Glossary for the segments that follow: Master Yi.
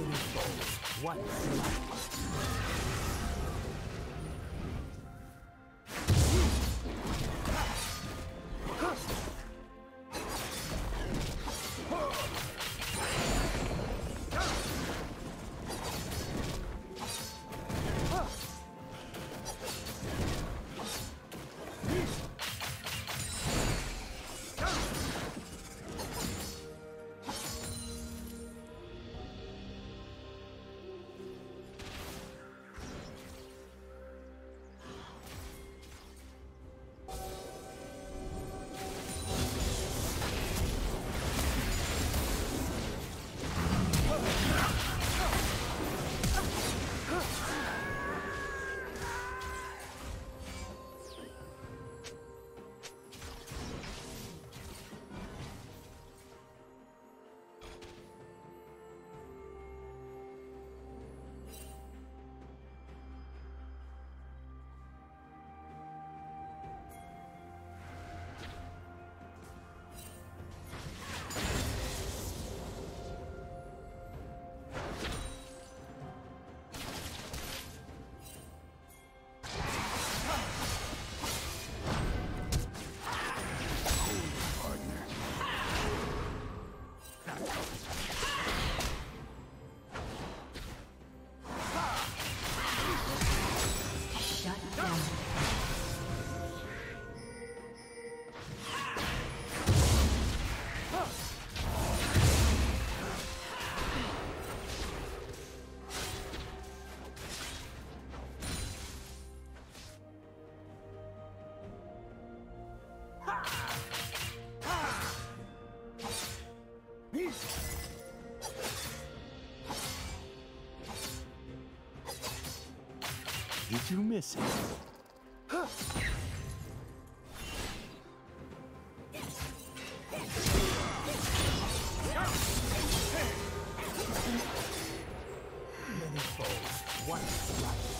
many souls once alive. Did you miss it? Many foes, one life.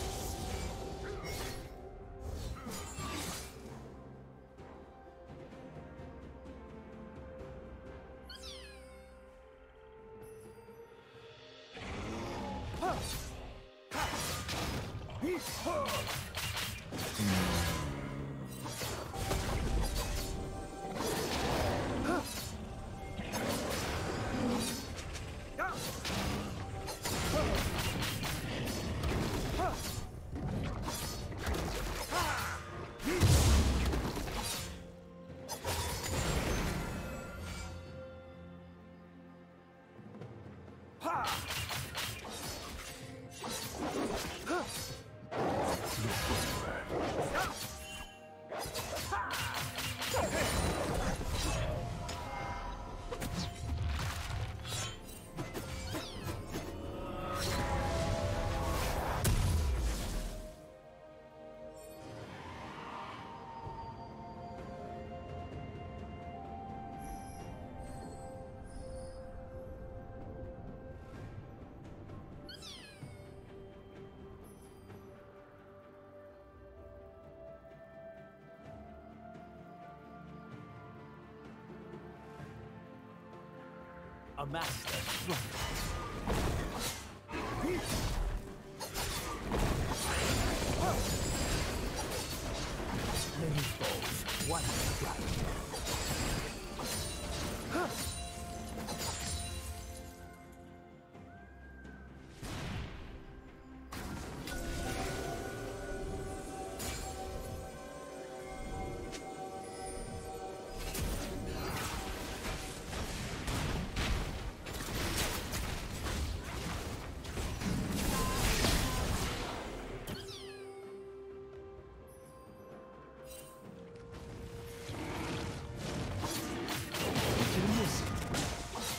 A master stronger. Many foes, one strike.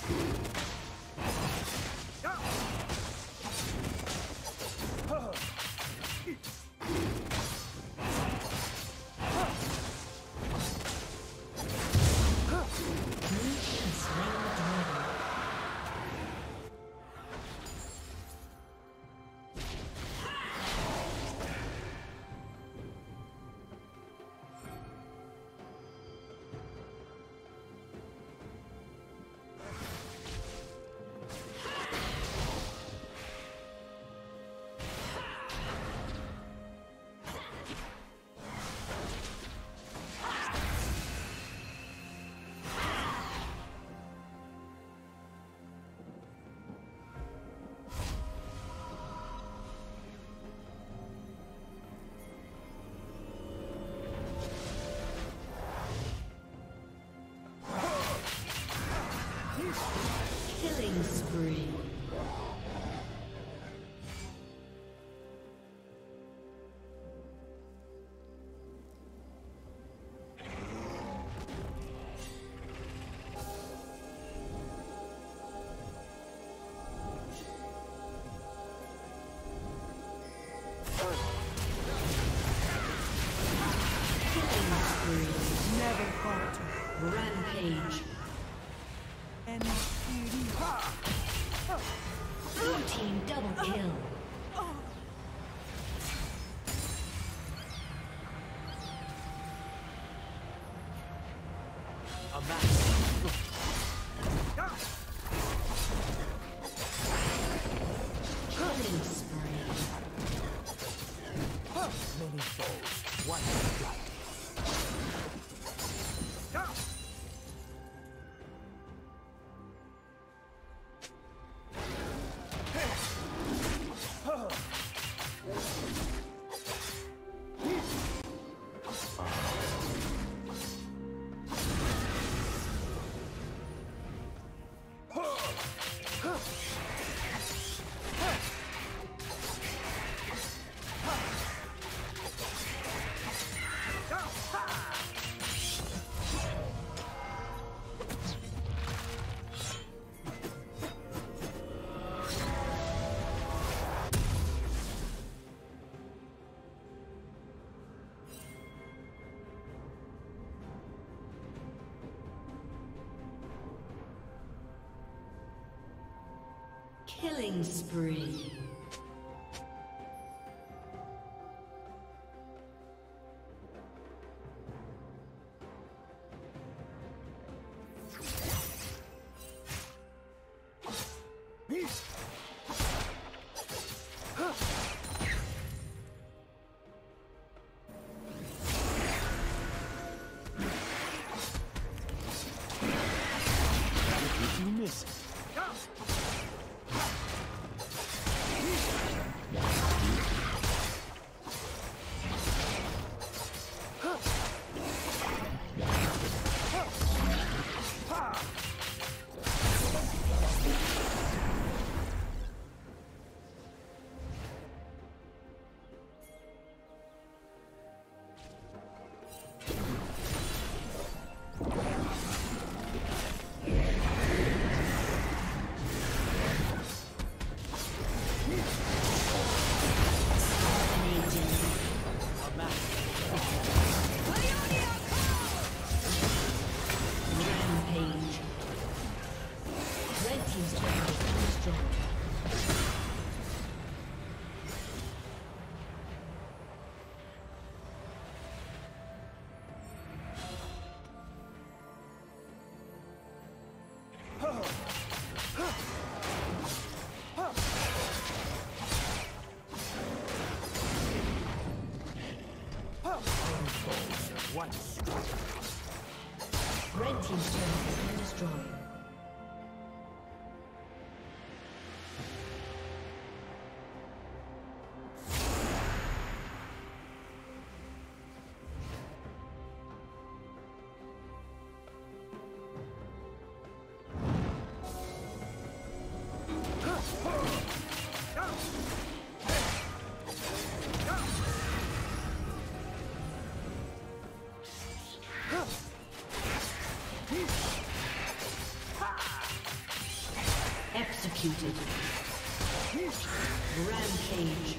Thank you. double kill. A master. Killing spree. Many souls, one blood. Killing spree. What? Red team's turret has been destroyed. Executed. Rampage.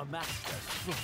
a master stroke.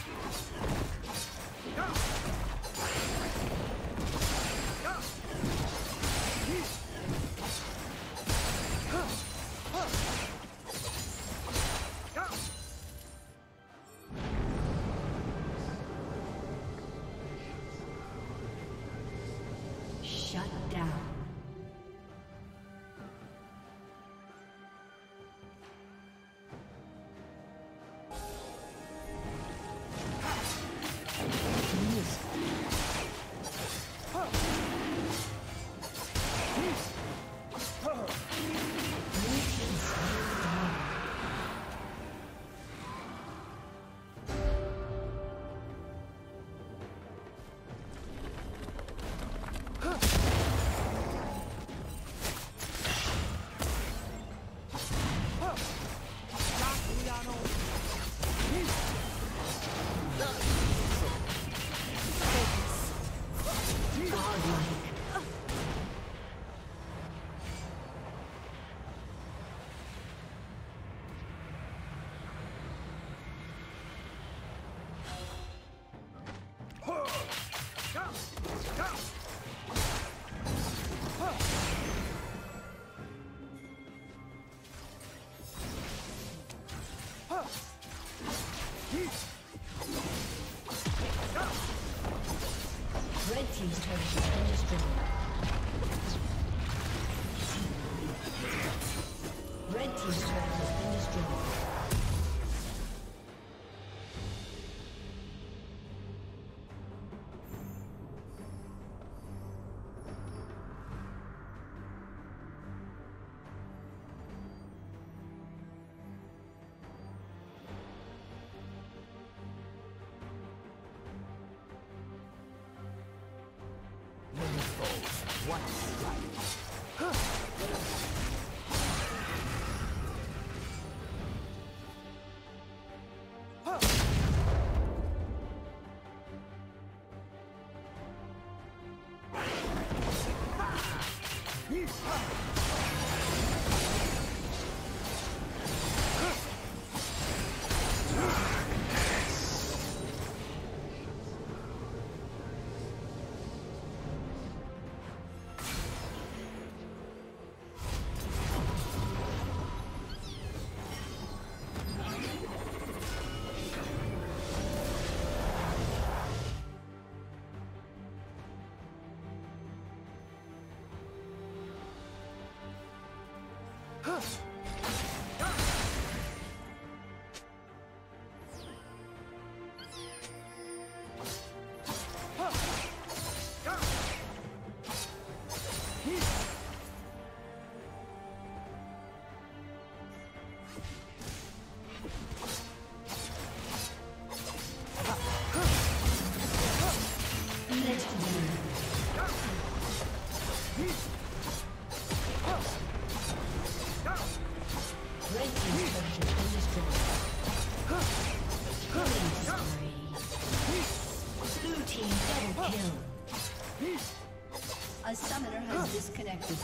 A summoner has disconnected.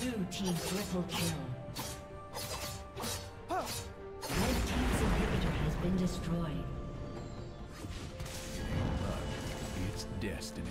Blue team triple kill. Red team's inhibitor has been destroyed. It's destiny.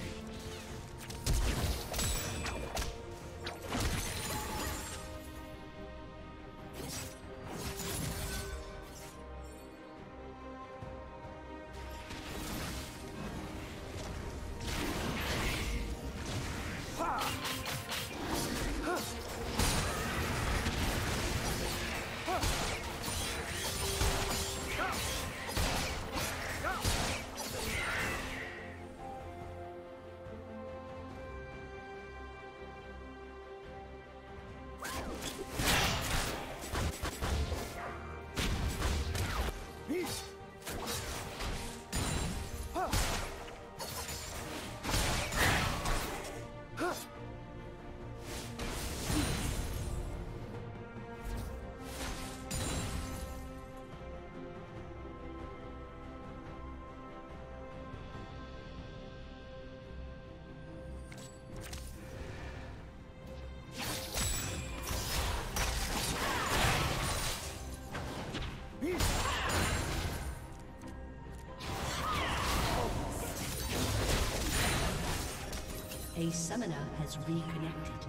The summoner has reconnected.